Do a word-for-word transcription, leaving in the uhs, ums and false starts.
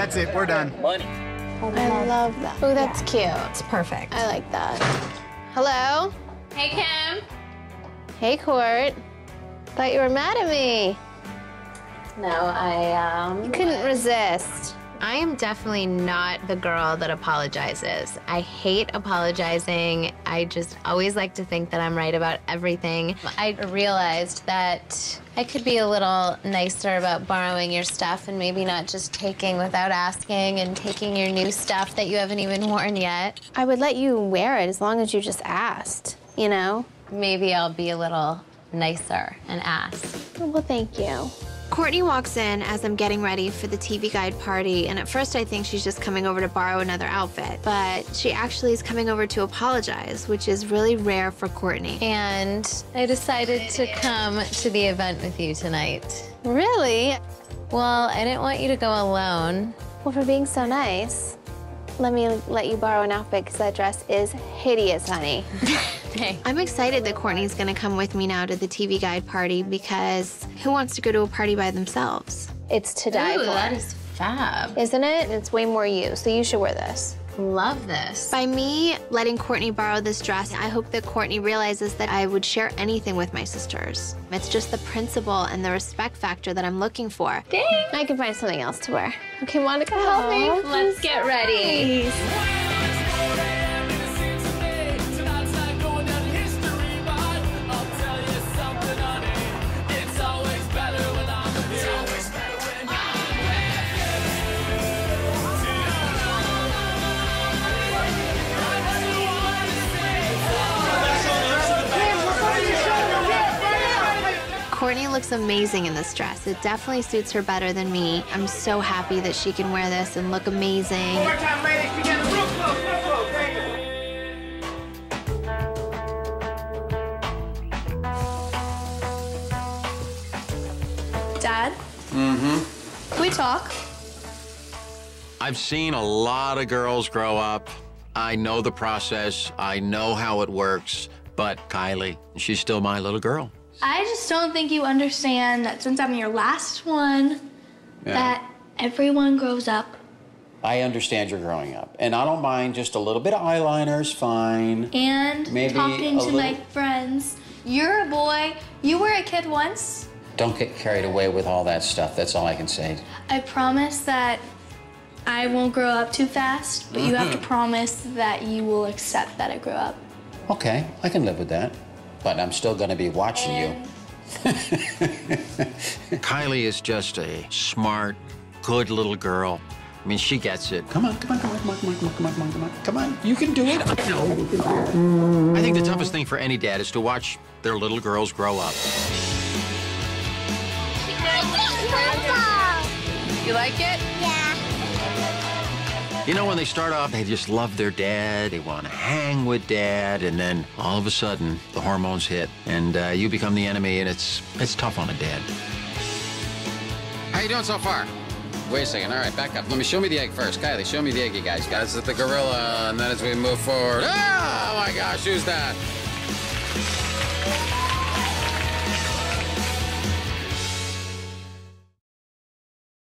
That's it, we're done. Money. I love that. Oh, that's cute. It's perfect. I like that. Hello? Hey, Kim. Hey, Court. Thought you were mad at me. No, I, um... You couldn't resist. I am definitely not the girl that apologizes. I hate apologizing. I just always like to think that I'm right about everything. I realized that I could be a little nicer about borrowing your stuff and maybe not just taking without asking and taking your new stuff that you haven't even worn yet. I would let you wear it as long as you just asked, you know? Maybe I'll be a little nicer and ask. Well, thank you. Kourtney walks in as I'm getting ready for the T V Guide party, and at first I think she's just coming over to borrow another outfit, but she actually is coming over to apologize, which is really rare for Kourtney. And I decided to come to the event with you tonight. Really? Well, I didn't want you to go alone. Well, for being so nice, let me let you borrow an outfit because that dress is hideous, honey. Hey. I'm excited that Kourtney's gonna come with me now to the T V Guide party because who wants to go to a party by themselves? It's to die for. Ooh, that is fab. Isn't it? It's way more you, so you should wear this. Love this. By me letting Kourtney borrow this dress, I hope that Kourtney realizes that I would share anything with my sisters. It's just the principle and the respect factor that I'm looking for. Dang. I can find something else to wear. Okay, Monica, help me. Let's get ready. Nice. Kourtney looks amazing in this dress. It definitely suits her better than me. I'm so happy that she can wear this and look amazing. One more time, ladies, together. Real close, real close. Thank you. Dad? Mm-hmm. Can we talk? I've seen a lot of girls grow up. I know the process. I know how it works. But Kylie, she's still my little girl. I just don't think you understand that since I'm your last one, yeah. that everyone grows up. I understand you're growing up, and I don't mind just a little bit of eyeliner's fine. And maybe talking to little... my friends. You're a boy. You were a kid once. Don't get carried away with all that stuff. That's all I can say. I promise that I won't grow up too fast, but you have to promise that you will accept that I grow up. Okay, I can live with that. But I'm still going to be watching you. Kylie is just a smart, good little girl. I mean, she gets it. Come on, come on, come on, come on, come on, come on, come on, come on. Come on, you can do it. No. I think the toughest thing for any dad is to watch their little girls grow up. You like it? Yeah. You know, when they start off, they just love their dad. They want to hang with dad, and then all of a sudden, the hormones hit, and uh, you become the enemy, and it's it's tough on a dad. How you doing so far? Wait a second. All right, back up. Let me show me the egg first, Kylie. Show me the egg, you guys. Guys, it's the gorilla, and then as we move forward, ah, oh my gosh, who's that?